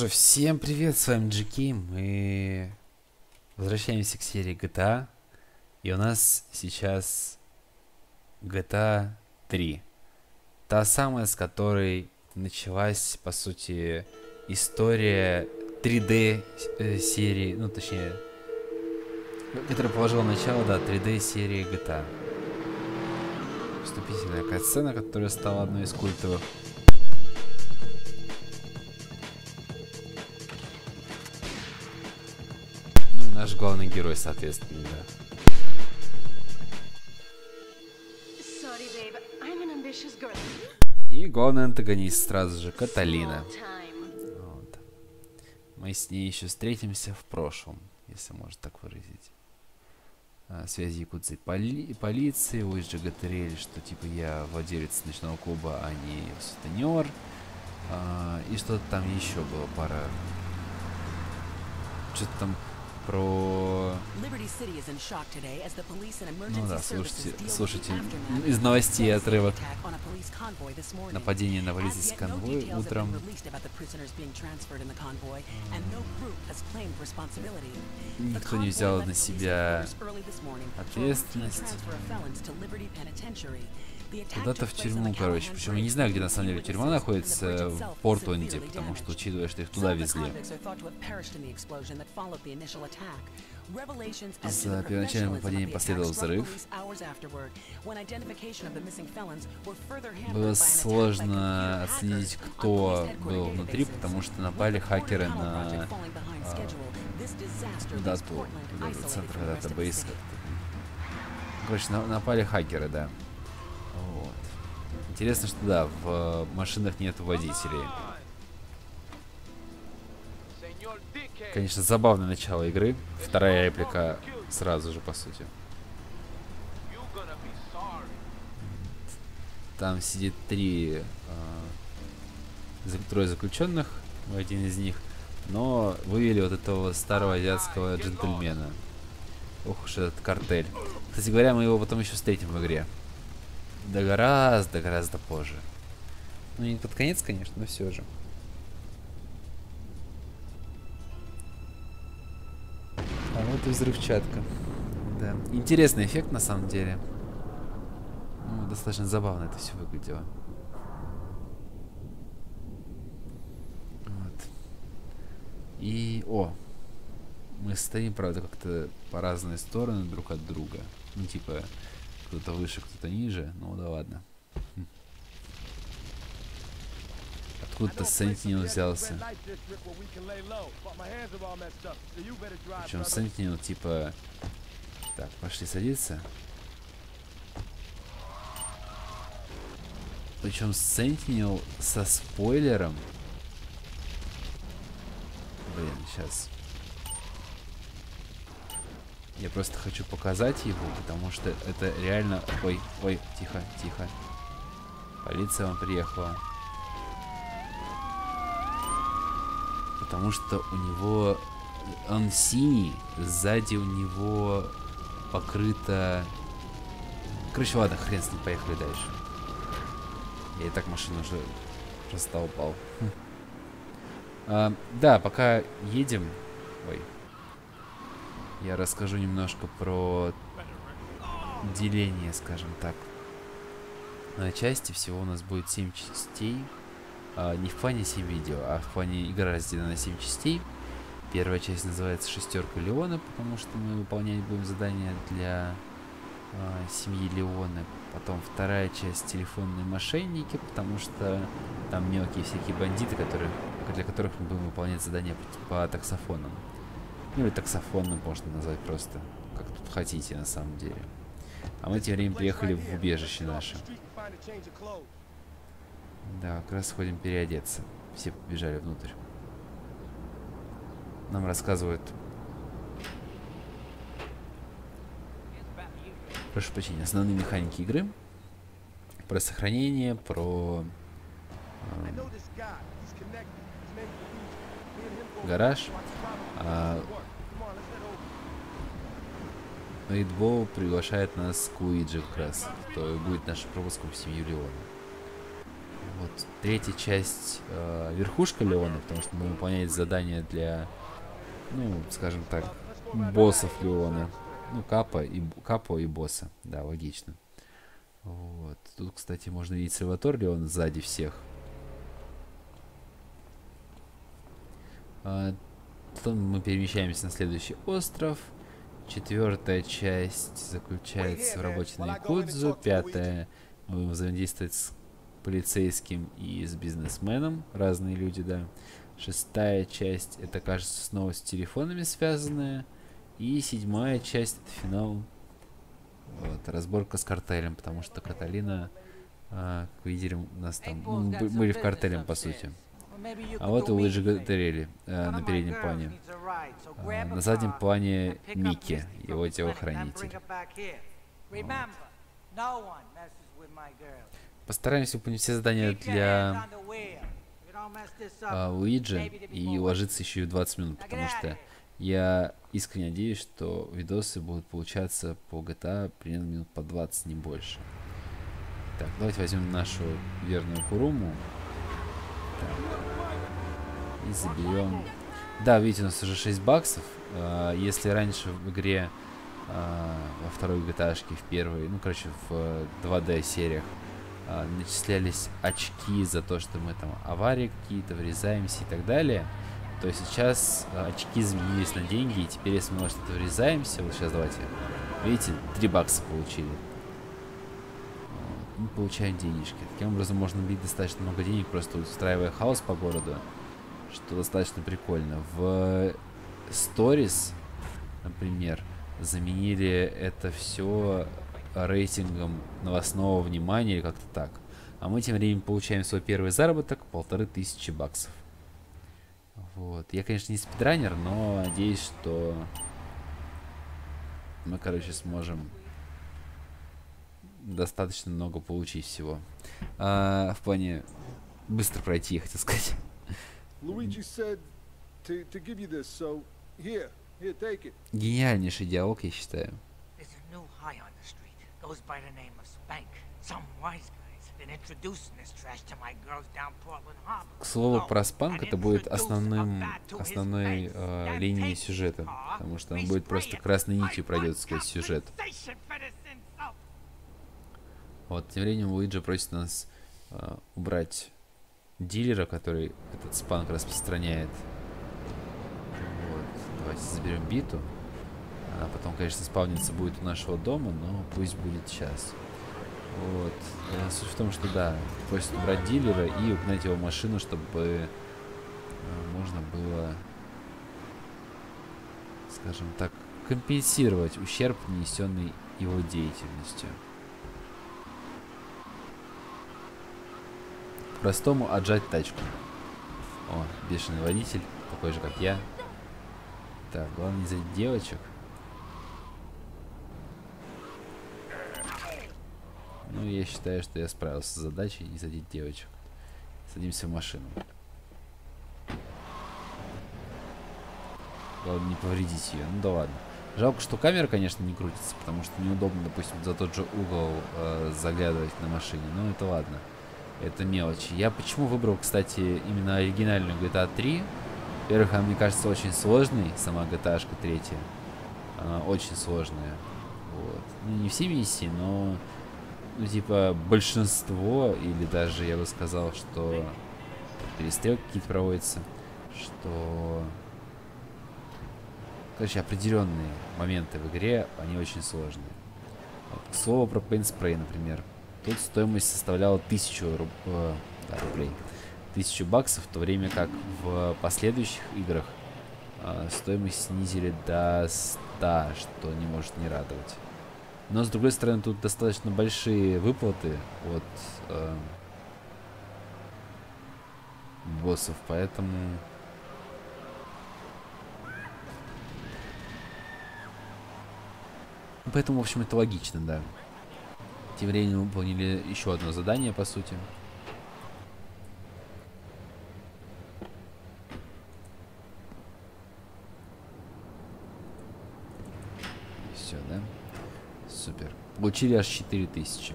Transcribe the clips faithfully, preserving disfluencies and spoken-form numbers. же, всем привет, с вами Джики, мы возвращаемся к серии джи ти эй, и у нас сейчас джи ти эй три, та самая, с которой началась, по сути, история три дэ серии, ну точнее, которая положила начало, да, три дэ серии джи ти эй. Вступительная катсцена, которая стала одной из культовых. Ну и наш главный герой, соответственно, да. И главный антагонист сразу же, Катлина. Вот. Мы с ней еще встретимся в прошлом, если можно так выразить. А, связи якудзы поли полиции, Луиджи Готерелли, что типа я владелец ночного клуба, а не сутенер. А, и что-то там еще было, пара... Что-то там про... Ну да, слушайте, слушайте из новостей отрывок. Нападение на полицейский конвой утром. Никто не взял на себя ответственность. Куда-то в тюрьму, короче. Причем я не знаю, где на самом деле тюрьма находится, в Портленде, потому что, учитывая, что их туда везли. За первоначальным нападением последовал взрыв. Было сложно оценить, кто был внутри, потому что напали хакеры на а, дату, центр датабейса. Короче, напали хакеры, да. Вот. Интересно, что да, в машинах нет водителей. Конечно, забавное начало игры. Вторая реплика сразу же, по сути. Там сидит три э, трое заключенных, один из них, но вывели вот этого старого азиатского джентльмена. Ох уж этот картель. Кстати говоря, мы его потом еще встретим в игре. Да гораздо, гораздо позже. Ну не под конец, конечно, но все же. А вот и взрывчатка. Да. Интересный эффект на самом деле. Ну, достаточно забавно это все выглядело. Вот. И о, мы стоим, правда, как-то по разные стороны друг от друга. Ну типа кто-то выше, кто-то ниже. Ну да ладно. Откуда-то Сентинелл взялся. Причем Сентинелл типа... Так, пошли садиться. Причем Сентинелл со спойлером. Блин, сейчас. Я просто хочу показать его, потому что это реально... Ой, ой, тихо, тихо. Полиция вам приехала. Потому что у него... Он синий, сзади у него покрыто... Короче, ладно, хрен с ним, поехали дальше. Я и так машину уже растолпал. а, да, пока едем... Ой. Я расскажу немножко про деление, скажем так, на части. Всего у нас будет семь частей. А, не в плане семь видео, а в плане игра разделена на семь частей. Первая часть называется «Шестерка Леона», потому что мы выполнять будем задания для а, семьи Леона. Потом вторая часть «Телефонные мошенники», потому что там мелкие всякие бандиты, которые, для которых мы будем выполнять задания по, по таксофонам. Ну или таксофонным можно назвать просто, как тут хотите на самом деле. А мы тем временем приехали в убежище наше. Да, как раз ходим переодеться. Все побежали внутрь. Нам рассказывают... Прошу прощения, основные механики игры. Про сохранение, про... Э, гараж. А, Рейдбол приглашает нас к Уиджи Крас, кто будет нашим пропуском в семью Леона. вот третья часть э, верхушка Леона, потому что мы выполняем задание для, ну, скажем так, боссов Леона. Ну, Капа и, Капо и босса. Да, логично. Вот. Тут, кстати, можно видеть Сальваторе Леоне сзади всех. А, потом мы перемещаемся на следующий остров. Четвертая часть заключается в работе на якудзу. Пятая. Мы будем взаимодействовать с полицейским и с бизнесменом. Разные люди, да. Шестая часть, это, кажется, снова с телефонами связанная. И седьмая часть, это финал. Вот, разборка с картелем, потому что Каталина, а, как видели, у нас там... Ну, мы были в картеле, по сути. А вот и Луиджи Готерелли а, на переднем плане. А, на заднем плане Микки, его телохранитель. Вот. Постараемся выполнить все задания для а, Луиджи и уложиться еще и в двадцать минут, потому что я искренне надеюсь, что видосы будут получаться по джи ти эй примерно минут по двадцать, не больше. Так, давайте возьмем нашу верную Куруму. Так. И заберем... Да, видите, у нас уже шесть баксов. А, если раньше в игре, а, во второй джи ти эй-шке, в первой, ну, короче, в два дэ сериях, а, начислялись очки за то, что мы там аварии какие-то, врезаемся и так далее, то сейчас очки заменились на деньги, и теперь, если мы во что-то врезаемся, вот сейчас давайте, видите, три бакса получили. Вот, мы получаем денежки. Таким образом можно бить достаточно много денег, просто устраивая хаос по городу, что достаточно прикольно. В Stories, например, заменили это все рейтингом новостного внимания или как-то так. А мы тем временем получаем свой первый заработок, полторы тысячи баксов. Вот. Я, конечно, не спидранер, но надеюсь, что мы, короче, сможем достаточно много получить всего. А, в плане быстро пройти, я хотел сказать. Гениальнейший диалог, я считаю. К слову, про Спанк это будет основным, основной э, линией сюжета, потому что он будет просто красной нитью пройдет сквозь сюжет. Вот, тем временем Луиджи просит нас э, убрать дилера, который этот Спанк распространяет. Вот, давайте заберем биту. Она потом, конечно, спавнится будет у нашего дома, но пусть будет сейчас. Вот. Суть в том, что да, просит убрать дилера и угнать его машину, чтобы можно было, скажем так, компенсировать ущерб, нанесенный его деятельностью. Простому отжать тачку. О, бешеный водитель, такой же, как я. Так, главное не задеть девочек. Ну, я считаю, что я справился с задачей не задеть девочек. Садимся в машину. Главное не повредить ее. Ну да ладно. Жалко, что камера, конечно, не крутится, потому что неудобно, допустим, за тот же угол э, заглядывать на машине. Но это ладно. Это мелочи. Я почему выбрал, кстати, именно оригинальную джи ти эй три? Во-первых, она, мне кажется, очень сложной. Сама джи ти эй-шка три. Она очень сложная. Вот. Ну, не все миссии, но... Ну, типа, большинство, или даже я бы сказал, что перестрелки какие-то проводятся, что, короче, определенные моменты в игре, они очень сложные. Вот, к слову, про Paint Spray, например. Тут стоимость составляла тысячу руб... э, да, рублей, тысячу баксов, в то время как в последующих играх э, стоимость снизили до ста, что не может не радовать. Но, с другой стороны, тут достаточно большие выплаты от э, боссов, поэтому... Поэтому, в общем, это логично, да. Тем временем мы выполнили еще одно задание, по сути. И все, да? Супер. Получили аж четыре тысячи.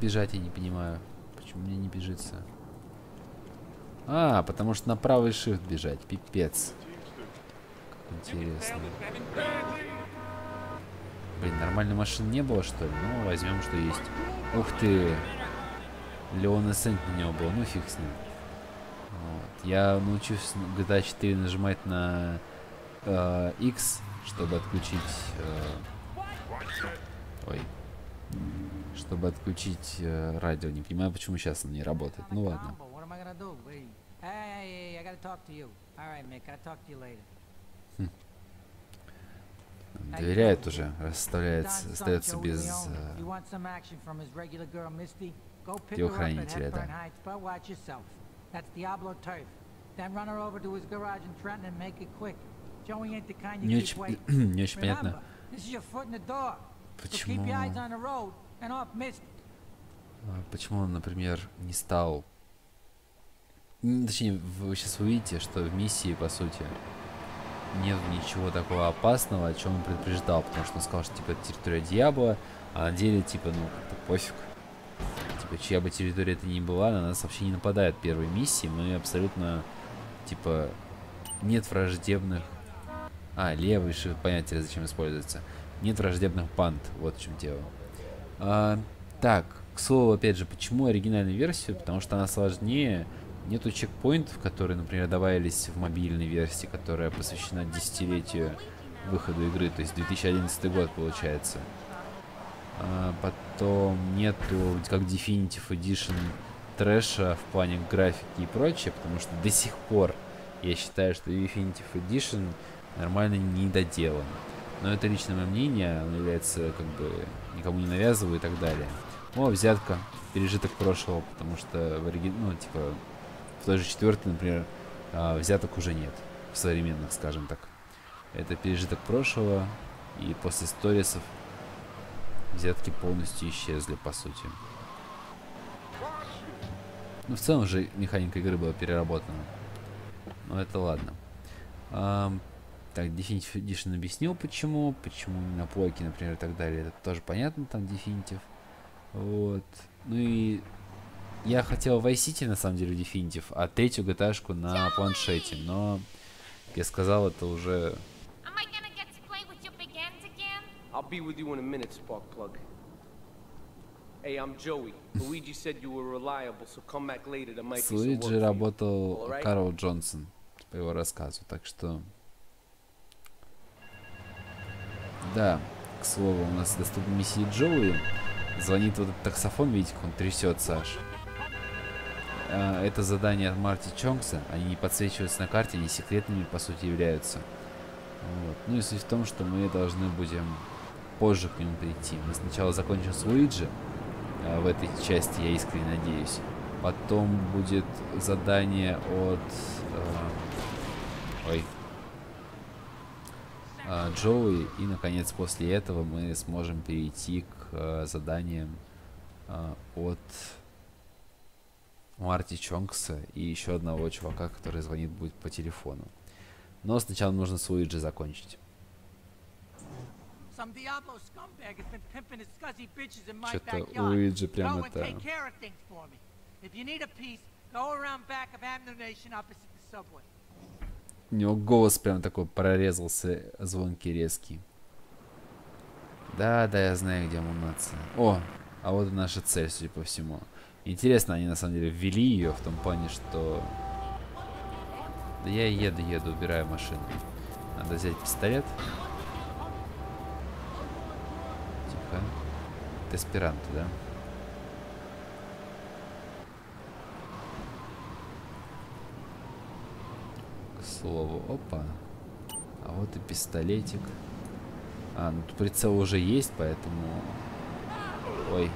бежать я не понимаю. Почему мне не бежится? А, потому что на правый shift бежать. Пипец. Как интересно. Блин, нормальной машины не было, что ли? Ну, возьмем, что есть. Ух ты! Леон Эссент на него был. Ну, фиг с ним. Вот. Я научусь в джи ти эй четыре нажимать на э, X, чтобы отключить... Э, ой. Чтобы отключить э, радио. Не понимаю, почему сейчас оно не работает. Ну, ладно. Хм. Доверяет уже, расставляется, остается без э, телохранителя, да. Не очень, не очень понятно, почему, почему он, например, не стал... Точнее, вы сейчас увидите, что в миссии, по сути, нет ничего такого опасного, о чем он предупреждал, потому что он сказал, что, типа, это территория дьявола, а на деле, типа, ну, как-то пофиг. Типа, чья бы территория это ни была, на нас вообще не нападает первой миссии, мы абсолютно, типа, нет враждебных... А, левый шифт, понятие, зачем используется. Нет враждебных банд, вот в чем дело. А, так, к слову, опять же, почему оригинальную версию? Потому что она сложнее... Нету чекпоинтов, которые, например, добавились в мобильной версии, которая посвящена десятилетию выходу игры, то есть две тысячи одиннадцатый год получается. А потом нету, как Definitive Edition, трэша в плане графики и прочее, потому что до сих пор я считаю, что Definitive Edition нормально не доделан. Но это личное мое мнение, оно является, как бы, никому не навязываю и так далее. О, взятка, пережиток прошлого, потому что в оригинале, ну, типа... Даже четвертый, например, взяток уже нет в современных, скажем так. Это пережиток прошлого, и после сторисов взятки полностью исчезли, по сути. Ну, в целом же механика игры была переработана. Но это ладно. А, так, Definitive Edition объяснил, почему. Почему на плойке, например, и так далее. Это тоже понятно, там Definitive. Вот. Ну и... Я хотел Vice City, на самом деле, Definitive, а третью джи ти эй-шку на планшете, но, как я сказал, это уже... С Луиджи работал Карл Джонсон, по его рассказу, так что... Да, к слову, у нас доступна миссия Джоуи. Звонит вот этот таксофон, видите, как он трясется аж. Это задание от Марти Чонкса, они не подсвечиваются на карте, они секретными по сути являются. Вот. Ну и суть в том, что мы должны будем позже к нему прийти. Мы сначала закончим с Луиджи, в этой части, я искренне надеюсь. Потом будет задание от... Э, ой. Э, Джоуи, и наконец после этого мы сможем перейти к э, заданиям э, от... Марти Чонкса и еще одного чувака, который звонит будет по телефону. Но сначала нужно с Луиджи закончить. Что-то Луиджи прям это... У него голос прям такой прорезался, звонкий, резкий. Да, да, я знаю, где мунация. О, а вот и наша цель, судя по всему. Интересно, они на самом деле ввели ее в том плане, что... Да я еду, еду, убираю машину. Надо взять пистолет. Тихо. Это эсперанто, да? К слову, опа. А вот и пистолетик. А, ну тут прицел уже есть, поэтому... Ой.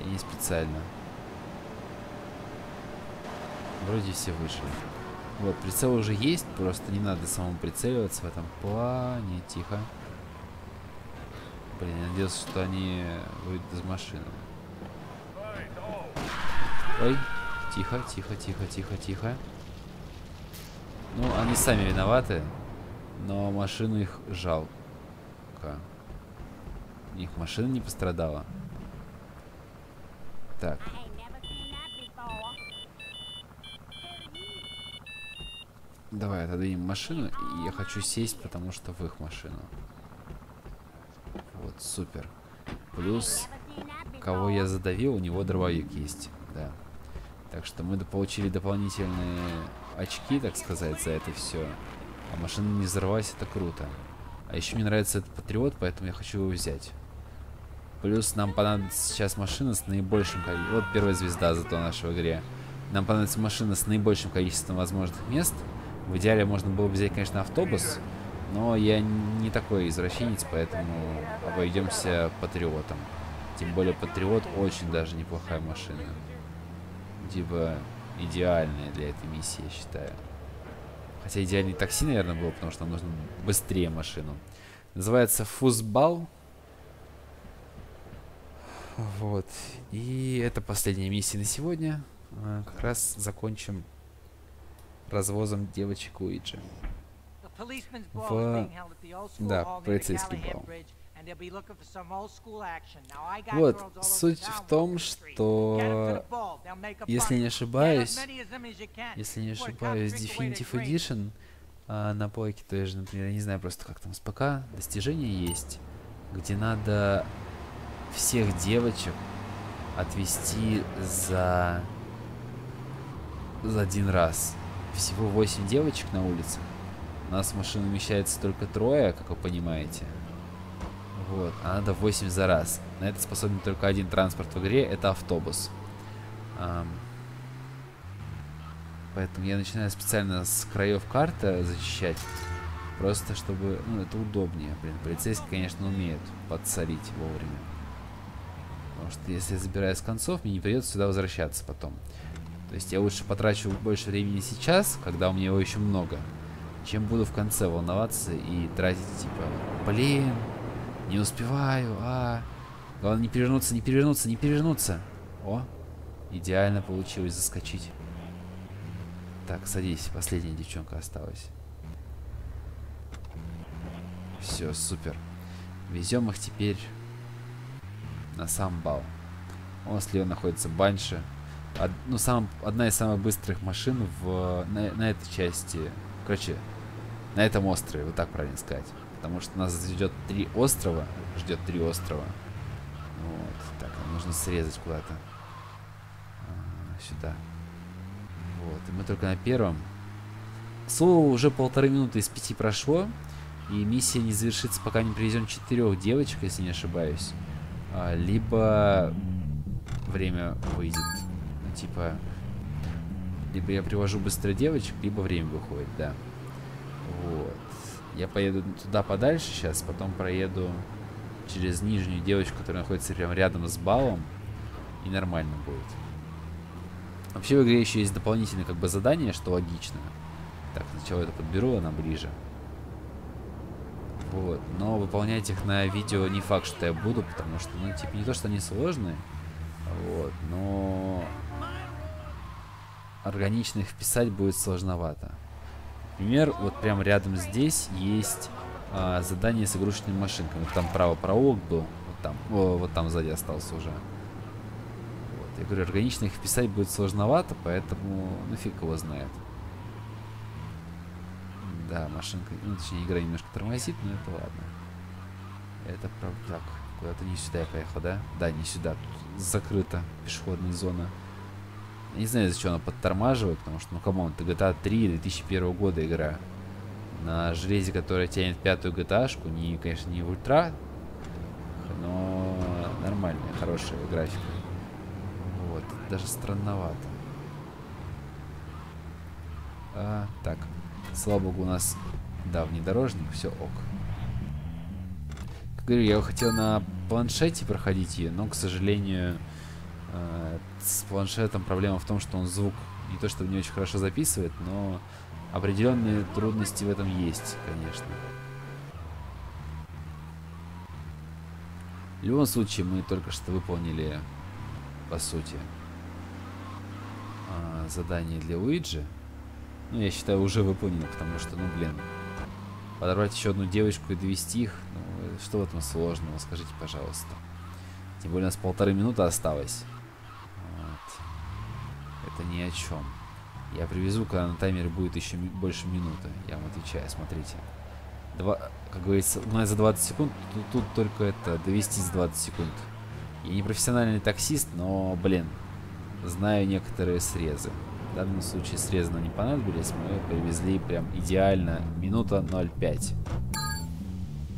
И не специально. Вроде все вышли. Вот, прицел уже есть, просто не надо самому прицеливаться в этом плане. Тихо. Блин, я надеялся, что они выйдут из машины. Ой, тихо, тихо, тихо, тихо, тихо. Ну, они сами виноваты, но машину их жалко. Их машина не пострадала. Так. Давай отодвинем машину. И я хочу сесть, потому что в их машину. Вот, супер. Плюс, кого я задавил, у него дробовик есть. Да. Так что мы получили дополнительные очки, так сказать, за это все. А машина не взорвалась, это круто. А еще мне нравится этот Патриот, поэтому я хочу его взять. Плюс нам понадобится сейчас машина с наибольшим количеством... Вот первая звезда зато нашей игре. Нам понадобится машина с наибольшим количеством возможных мест. В идеале можно было бы взять, конечно, автобус. Но я не такой извращенец, поэтому обойдемся Патриотом. Тем более Патриот очень даже неплохая машина. Типа идеальная для этой миссии, я считаю. Хотя идеальный такси, наверное, было, потому что нам нужно быстрее машину. Называется Фузбал. Вот. И это последняя миссия на сегодня. Как раз закончим развозом девочек Уиджи. В... Да, полицейский бал. Вот, суть в том, что, если не ошибаюсь, если не ошибаюсь, Definitive Edition а, на плойке, то есть, например, я не знаю просто, как там с ПК, достижение есть, где надо всех девочек отвезти за, за один раз. Всего восемь девочек на улице. У нас в машину вмещается только трое, как вы понимаете. Вот, а надо восемь за раз. На это способен только один транспорт в игре, это автобус. Эм... Поэтому я начинаю специально с краев карты зачищать. Просто чтобы... Ну, это удобнее. Блин, полицейские, конечно, умеют подсолить вовремя. Потому что если я забираю с концов, мне не придется сюда возвращаться потом. То есть я лучше потрачу больше времени сейчас, когда у меня его еще много, чем буду в конце волноваться и тратить, типа, блин... Не успеваю, а... Главное не перевернуться, не перевернуться, не перевернуться. О, идеально получилось заскочить. Так, садись, последняя девчонка осталась. Все, супер. Везем их теперь на сам бал. Вон слева находится Банши. Од... Ну, сам... одна из самых быстрых машин в... на... на этой части. Короче, на этом острове, вот так правильно сказать. Потому что нас ждет три острова. Ждет три острова. Вот. Так, нам нужно срезать куда-то. А, сюда. Вот. И мы только на первом. К слову, уже полторы минуты из пяти прошло. И миссия не завершится, пока не привезем четырех девочек, если не ошибаюсь. А, либо время выйдет. Ну, типа... Либо я привожу быстро девочек, либо время выходит, да. Вот. Я поеду туда подальше сейчас, потом проеду через нижнюю девочку, которая находится прямо рядом с балом, и нормально будет. Вообще в игре еще есть дополнительные как бы задания, что логично. Так, сначала это подберу, она ближе. Вот, но выполнять их на видео не факт, что я буду, потому что, ну, типа, не то, что они сложные, вот, но органично их вписать будет сложновато. Например, вот прямо рядом здесь есть а, задание с игрушечными машинками. Вот там право проволок был, вот там, о, вот там сзади остался уже. Вот, я говорю, органично их вписать будет сложновато, поэтому, ну, фиг его знает. Да, машинка, ну, точнее, игра немножко тормозит, но это ладно. Это правда. Так, куда-то не сюда я поехал, да? Да, не сюда, тут закрыта пешеходная зона. Я не знаю, зачем она подтормаживает, потому что, ну, камон, это джи ти эй три две тысячи первого года игра. На железе, которая тянет пятую джи ти эй-шку, не, конечно, не в ультра, но нормальная, хорошая графика. Вот, даже странновато. А, так, слава богу, у нас, да, внедорожник, все ок. Как говорю, я хотел на планшете проходить ее, но, к сожалению... С планшетом проблема в том, что он звук не то, что не очень хорошо записывает, но определенные трудности в этом есть, конечно. В любом случае, мы только что выполнили, по сути, задание для Уиджи. Ну, я считаю, уже выполнено, потому что, ну, блин, подорвать еще одну девочку и довести их, ну, что в этом сложного, скажите, пожалуйста. Тем более у нас полторы минуты осталось. это ни о чем. Я привезу, когда на таймере будет еще больше минуты. Я вам отвечаю, смотрите. Два, как говорится, у нас за двадцать секунд. Тут, тут только это, довести за двадцать секунд. Я не профессиональный таксист, но, блин, знаю некоторые срезы. В данном случае срезы нам не понадобились. Мы привезли прям идеально. Минута ноль пять.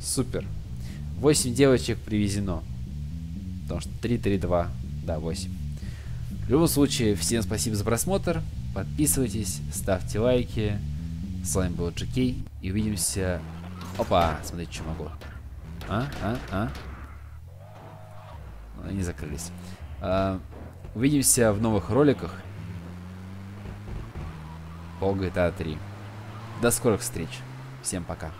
Супер. восемь девочек привезено. Потому что три, три, два. Да, восемь. В любом случае, всем спасибо за просмотр. Подписывайтесь, ставьте лайки. С вами был джи кей. И увидимся... Опа! Смотрите, что могу. А? А? А? Они закрылись. А, увидимся в новых роликах по джи ти эй три. До скорых встреч. Всем пока.